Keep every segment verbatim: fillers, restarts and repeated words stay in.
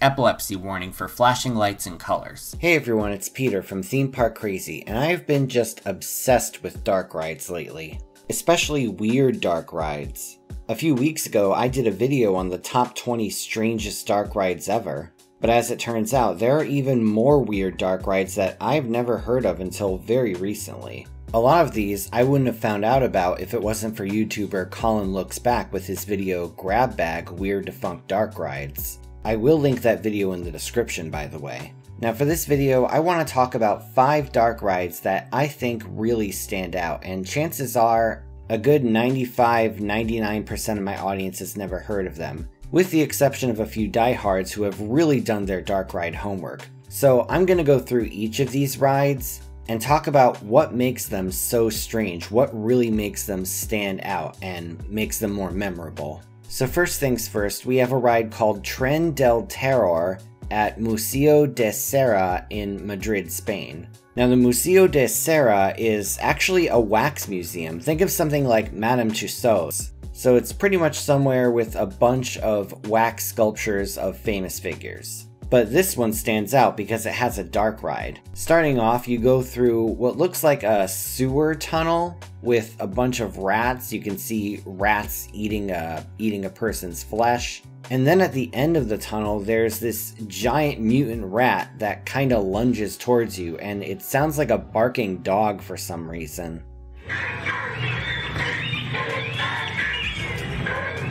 Epilepsy warning for flashing lights and colors. Hey everyone, it's Peter from Theme Park Crazy, and I've been just obsessed with dark rides lately. Especially weird dark rides. A few weeks ago, I did a video on the top twenty strangest dark rides ever. But as it turns out, there are even more weird dark rides that I've never heard of until very recently. A lot of these I wouldn't have found out about if it wasn't for YouTuber Colin Looks Back with his video Grab Bag Weird Defunct Dark Rides. I will link that video in the description, by the way. Now for this video, I want to talk about five dark rides that I think really stand out, and chances are a good ninety-five, ninety-nine percent of my audience has never heard of them, with the exception of a few diehards who have really done their dark ride homework. So I'm going to go through each of these rides and talk about what makes them so strange, what really makes them stand out and makes them more memorable. So first things first, we have a ride called Tren del Terror at Museo de Cera in Madrid, Spain. Now the Museo de Cera is actually a wax museum. Think of something like Madame Tussauds. So it's pretty much somewhere with a bunch of wax sculptures of famous figures. But this one stands out because it has a dark ride. Starting off, you go through what looks like a sewer tunnel with a bunch of rats. You can see rats eating a, eating a person's flesh. And then at the end of the tunnel, there's this giant mutant rat that kind of lunges towards you, and it sounds like a barking dog for some reason.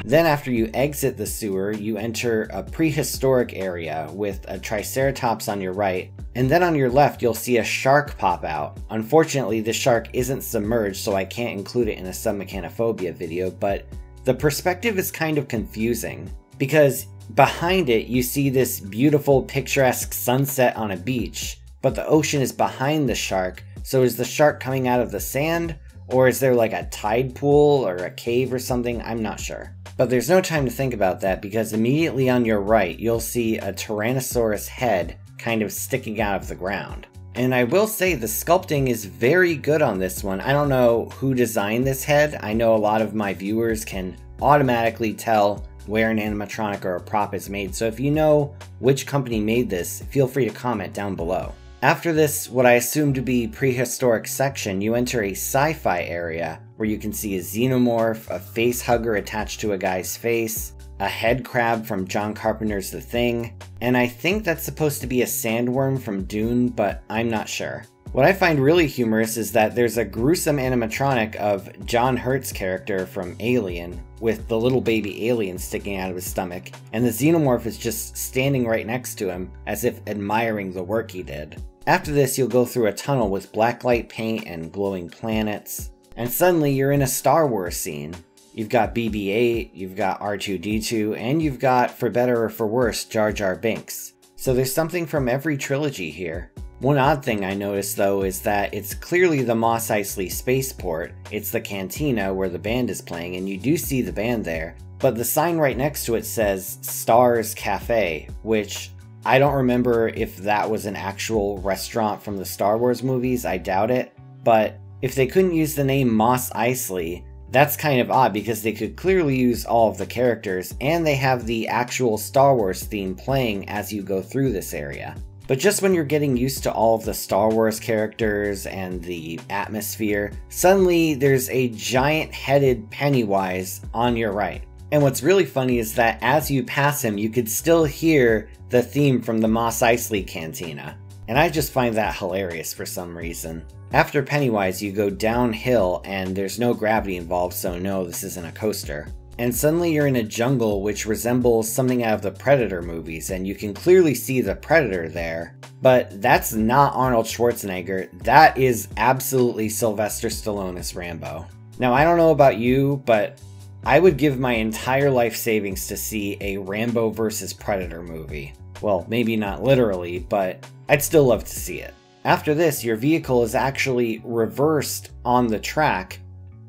Then after you exit the sewer, you enter a prehistoric area with a Triceratops on your right, and then on your left you'll see a shark pop out. Unfortunately, the shark isn't submerged, so I can't include it in a submechanophobia video, but the perspective is kind of confusing, because behind it you see this beautiful picturesque sunset on a beach, but the ocean is behind the shark, so is the shark coming out of the sand? Or is there like a tide pool or a cave or something? I'm not sure. But there's no time to think about that, because immediately on your right, you'll see a Tyrannosaurus head kind of sticking out of the ground. And I will say the sculpting is very good on this one. I don't know who designed this head. I know a lot of my viewers can automatically tell where an animatronic or a prop is made. So if you know which company made this, feel free to comment down below. After this, what I assume to be prehistoric section, you enter a sci-fi area where you can see a xenomorph, a face hugger attached to a guy's face, a head crab from John Carpenter's The Thing, and I think that's supposed to be a sandworm from Dune, but I'm not sure. What I find really humorous is that there's a gruesome animatronic of John Hurt's character from Alien, with the little baby alien sticking out of his stomach, and the xenomorph is just standing right next to him, as if admiring the work he did. After this, you'll go through a tunnel with blacklight paint and glowing planets, and suddenly you're in a Star Wars scene. You've got B B eight, you've got R two D two, and you've got, for better or for worse, Jar Jar Binks. So there's something from every trilogy here. One odd thing I noticed though is that it's clearly the Mos Eisley spaceport, it's the cantina where the band is playing, and you do see the band there, but the sign right next to it says Stars Cafe, which I don't remember if that was an actual restaurant from the Star Wars movies, I doubt it, but if they couldn't use the name Mos Eisley, that's kind of odd because they could clearly use all of the characters, and they have the actual Star Wars theme playing as you go through this area. But just when you're getting used to all of the Star Wars characters and the atmosphere, suddenly there's a giant-headed Pennywise on your right. And what's really funny is that as you pass him, you could still hear the theme from the Mos Eisley Cantina. And I just find that hilarious for some reason. After Pennywise, you go downhill, and there's no gravity involved, so no, this isn't a coaster. And suddenly you're in a jungle which resembles something out of the Predator movies, and you can clearly see the Predator there, but that's not Arnold Schwarzenegger, that is absolutely Sylvester Stallone as Rambo. Now I don't know about you, but I would give my entire life savings to see a Rambo versus Predator movie. Well, maybe not literally, but I'd still love to see it. After this, your vehicle is actually reversed on the track,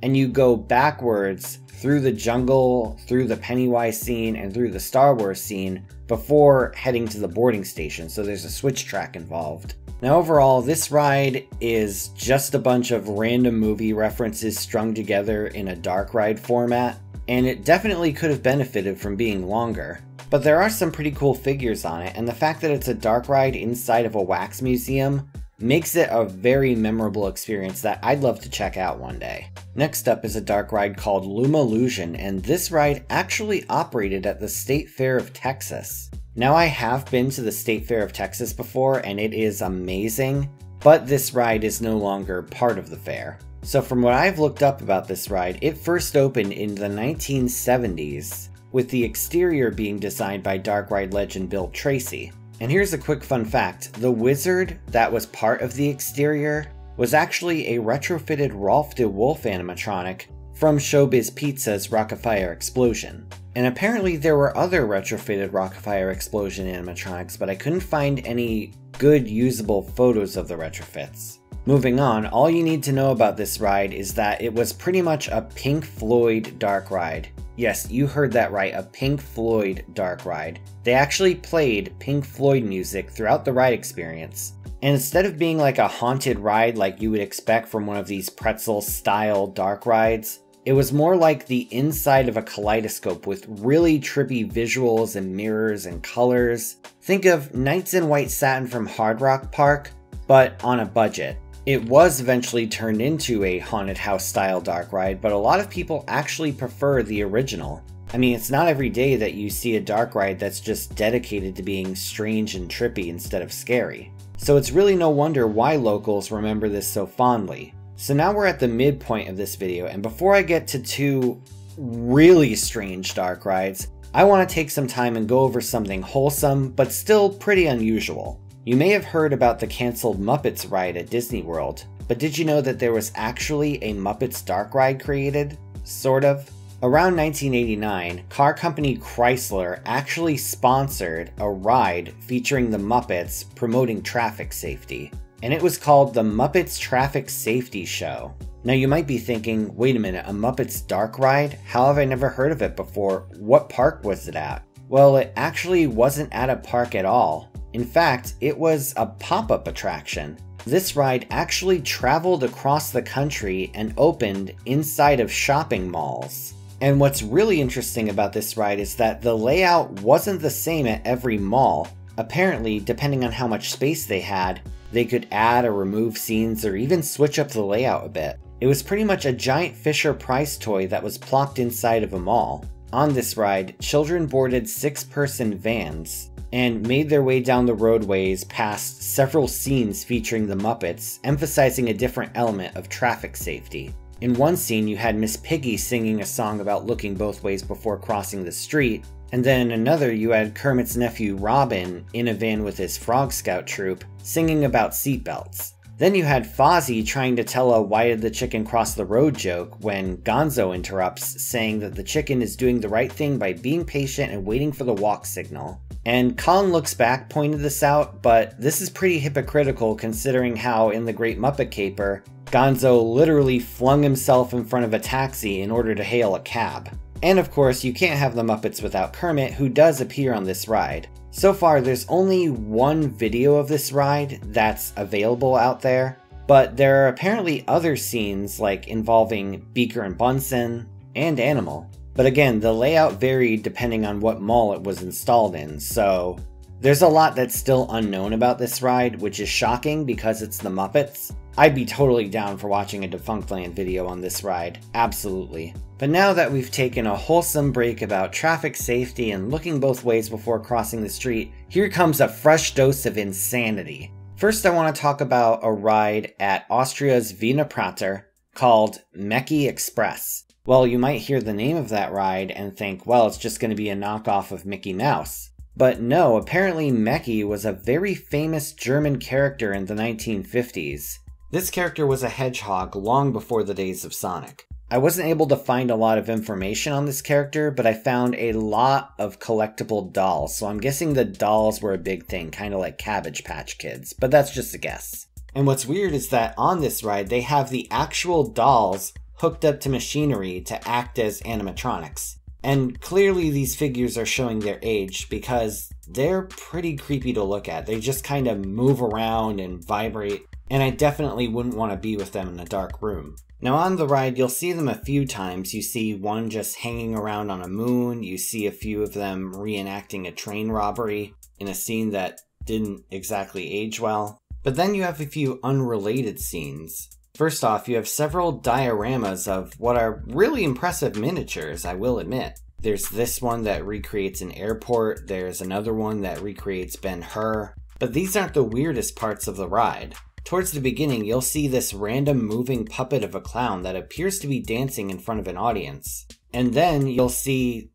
and you go backwards through the jungle, through the Pennywise scene, and through the Star Wars scene before heading to the boarding station, so there's a switch track involved. Now overall, this ride is just a bunch of random movie references strung together in a dark ride format, and it definitely could have benefited from being longer. but there are some pretty cool figures on it, and the fact that it's a dark ride inside of a wax museum makes it a very memorable experience that I'd love to check out one day. Next up is a dark ride called Lumalusion, and this ride actually operated at the State Fair of Texas. Now, I have been to the State Fair of Texas before, and it is amazing, but this ride is no longer part of the fair. So from what I've looked up about this ride, it first opened in the nineteen seventies, with the exterior being designed by dark ride legend Bill Tracy. And here's a quick fun fact, the wizard that was part of the exterior was actually a retrofitted Rolf the Wolf animatronic from Showbiz Pizza's Rock-A-Fire Explosion. And apparently there were other retrofitted Rock-A-Fire Explosion animatronics, but I couldn't find any good usable photos of the retrofits. Moving on, all you need to know about this ride is that it was pretty much a Pink Floyd dark ride. Yes, you heard that right, a Pink Floyd dark ride. They actually played Pink Floyd music throughout the ride experience. And instead of being like a haunted ride like you would expect from one of these pretzel-style dark rides, it was more like the inside of a kaleidoscope with really trippy visuals and mirrors and colors. Think of Nights in White Satin from Hard Rock Park, but on a budget. It was eventually turned into a haunted house style dark ride, but a lot of people actually prefer the original. I mean, it's not every day that you see a dark ride that's just dedicated to being strange and trippy instead of scary. So it's really no wonder why locals remember this so fondly. So now we're at the midpoint of this video, and before I get to two really strange dark rides, I want to take some time and go over something wholesome, but still pretty unusual. You may have heard about the canceled Muppets ride at Disney World, but did you know that there was actually a Muppets dark ride created? Sort of. Around nineteen eighty-nine, car company Chrysler actually sponsored a ride featuring the Muppets promoting traffic safety, and it was called the Muppets Traffic Safety Show. Now you might be thinking, wait a minute, a Muppets dark ride? How have I never heard of it before? What park was it at? Well, it actually wasn't at a park at all. In fact, it was a pop-up attraction. This ride actually traveled across the country and opened inside of shopping malls. And what's really interesting about this ride is that the layout wasn't the same at every mall. Apparently, depending on how much space they had, they could add or remove scenes or even switch up the layout a bit. It was pretty much a giant Fisher-Price toy that was plopped inside of a mall. On this ride, children boarded six-person vans and made their way down the roadways past several scenes featuring the Muppets, emphasizing a different element of traffic safety. In one scene, you had Miss Piggy singing a song about looking both ways before crossing the street, and then in another, you had Kermit's nephew Robin in a van with his Frog Scout troop, singing about seatbelts. Then you had Fozzie trying to tell a "why did the chicken cross the road" joke when Gonzo interrupts, saying that the chicken is doing the right thing by being patient and waiting for the walk signal. And Colin Looks Back pointed this out, but this is pretty hypocritical considering how in The Great Muppet Caper, Gonzo literally flung himself in front of a taxi in order to hail a cab. And of course, you can't have the Muppets without Kermit, who does appear on this ride. So far, there's only one video of this ride that's available out there, but there are apparently other scenes like involving Beaker and Bunsen and Animal. But again, the layout varied depending on what mall it was installed in, so there's a lot that's still unknown about this ride, which is shocking because it's the Muppets. I'd be totally down for watching a Defunctland video on this ride, absolutely. But now that we've taken a wholesome break about traffic safety and looking both ways before crossing the street, here comes a fresh dose of insanity. First, I want to talk about a ride at Austria's Wiener Prater called Mecki Express. Well, you might hear the name of that ride and think, well, it's just going to be a knockoff of Mickey Mouse. But no, apparently Mecki was a very famous German character in the nineteen fifties. This character was a hedgehog long before the days of Sonic. I wasn't able to find a lot of information on this character, but I found a lot of collectible dolls, so I'm guessing the dolls were a big thing, kind of like Cabbage Patch Kids, but that's just a guess. And what's weird is that on this ride, they have the actual dolls hooked up to machinery to act as animatronics. And clearly these figures are showing their age because they're pretty creepy to look at. They just kind of move around and vibrate, and I definitely wouldn't want to be with them in a dark room. Now on the ride, you'll see them a few times. You see one just hanging around on a moon. You see a few of them reenacting a train robbery in a scene that didn't exactly age well. But then you have a few unrelated scenes. First off, you have several dioramas of what are really impressive miniatures, I will admit. There's this one that recreates an airport, there's another one that recreates Ben-Hur, but these aren't the weirdest parts of the ride. Towards the beginning, you'll see this random moving puppet of a clown that appears to be dancing in front of an audience. And then you'll see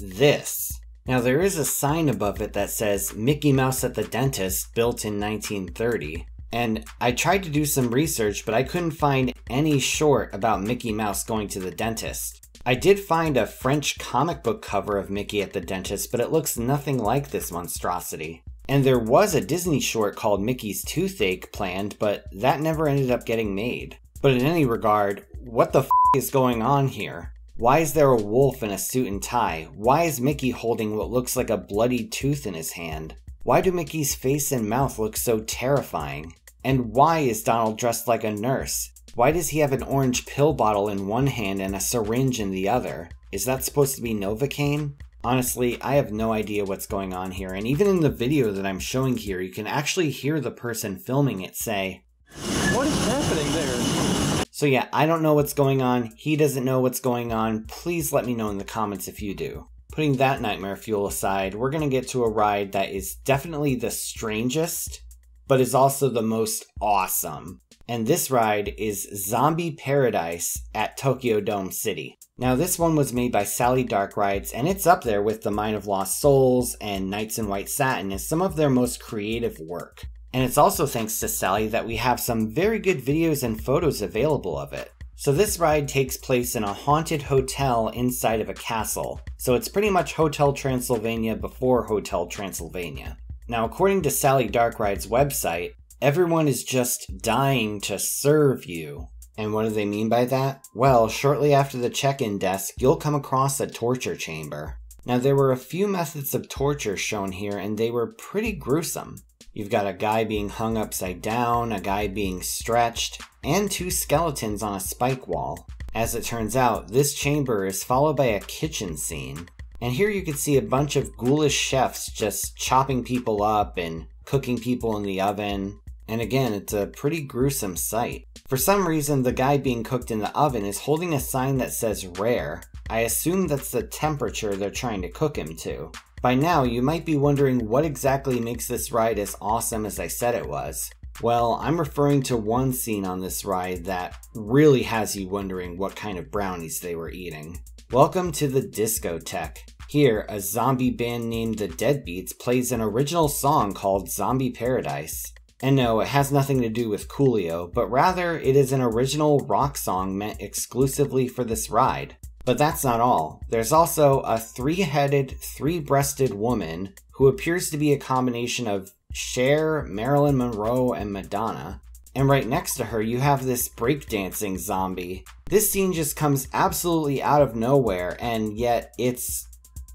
this. Now there is a sign above it that says Mickey Mouse at the Dentist, built in nineteen thirty. And I tried to do some research, but I couldn't find any short about Mickey Mouse going to the dentist. I did find a French comic book cover of Mickey at the Dentist, but it looks nothing like this monstrosity. And there was a Disney short called Mickey's Toothache planned, but that never ended up getting made. But in any regard, what the f is going on here? Why is there a wolf in a suit and tie? Why is Mickey holding what looks like a bloodied tooth in his hand? Why do Mickey's face and mouth look so terrifying? And why is Donald dressed like a nurse? Why does he have an orange pill bottle in one hand and a syringe in the other? Is that supposed to be Novocaine? Honestly, I have no idea what's going on here, and even in the video that I'm showing here, you can actually hear the person filming it say, "What is happening there?" So yeah, I don't know what's going on, he doesn't know what's going on, please let me know in the comments if you do. Putting that nightmare fuel aside, we're gonna get to a ride that is definitely the strangest, but is also the most awesome. And this ride is Zombie Paradise at Tokyo Dome City. Now this one was made by Sally Dark Rides, and it's up there with the Mine of Lost Souls and Knights in White Satin as some of their most creative work. And it's also thanks to Sally that we have some very good videos and photos available of it. So this ride takes place in a haunted hotel inside of a castle. So it's pretty much Hotel Transylvania before Hotel Transylvania. Now according to Sally Dark Rides' website, everyone is just dying to serve you. And what do they mean by that? Well, shortly after the check-in desk, you'll come across a torture chamber. Now there were a few methods of torture shown here, and they were pretty gruesome. You've got a guy being hung upside down, a guy being stretched, and two skeletons on a spike wall. As it turns out, this chamber is followed by a kitchen scene. And here you can see a bunch of ghoulish chefs just chopping people up and cooking people in the oven. And again, it's a pretty gruesome sight. For some reason, the guy being cooked in the oven is holding a sign that says rare. I assume that's the temperature they're trying to cook him to. By now, you might be wondering what exactly makes this ride as awesome as I said it was. Well, I'm referring to one scene on this ride that really has you wondering what kind of brownies they were eating. Welcome to the discotheque. Here, a zombie band named the Deadbeats plays an original song called Zombie Paradise. And no, it has nothing to do with Coolio, but rather it is an original rock song meant exclusively for this ride. But that's not all. There's also a three-headed, three-breasted woman who appears to be a combination of Cher, Marilyn Monroe, and Madonna. And right next to her, you have this breakdancing zombie. This scene just comes absolutely out of nowhere, and yet it's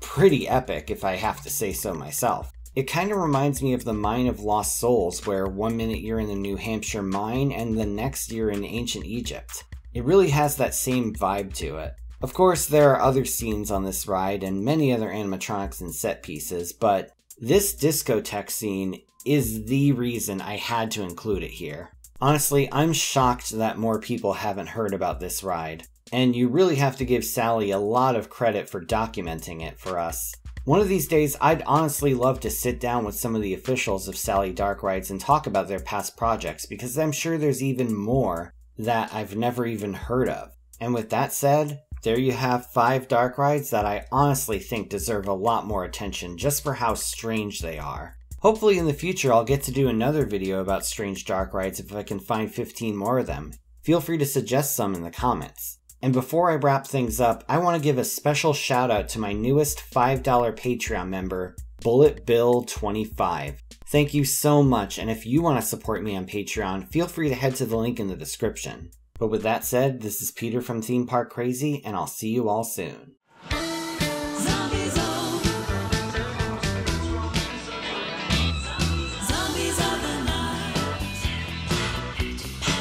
pretty epic if I have to say so myself. It kind of reminds me of the Mine of Lost Souls, where one minute you're in the New Hampshire mine and the next you're in ancient Egypt. It really has that same vibe to it. Of course, there are other scenes on this ride and many other animatronics and set pieces, but this discotheque scene is the reason I had to include it here. Honestly, I'm shocked that more people haven't heard about this ride, and you really have to give Sally a lot of credit for documenting it for us. One of these days, I'd honestly love to sit down with some of the officials of Sally Dark Rides and talk about their past projects, because I'm sure there's even more that I've never even heard of. And with that said, there you have five dark rides that I honestly think deserve a lot more attention just for how strange they are. Hopefully in the future I'll get to do another video about strange dark rides if I can find fifteen more of them. Feel free to suggest some in the comments. And before I wrap things up, I want to give a special shout out to my newest five dollar Patreon member, Bullet Bill twenty-five. Thank you so much, and if you want to support me on Patreon, feel free to head to the link in the description. But with that said, this is Peter from Theme Park Crazy, and I'll see you all soon.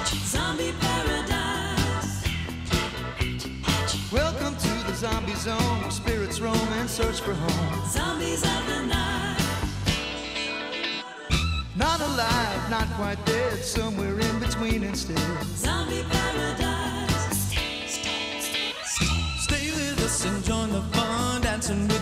Zombie Paradise. search for home. Zombies of the night. Not alive, not quite dead, somewhere in between instead. Zombie paradise. Stay, stay, stay, stay. Stay with us and join the fun, dancing with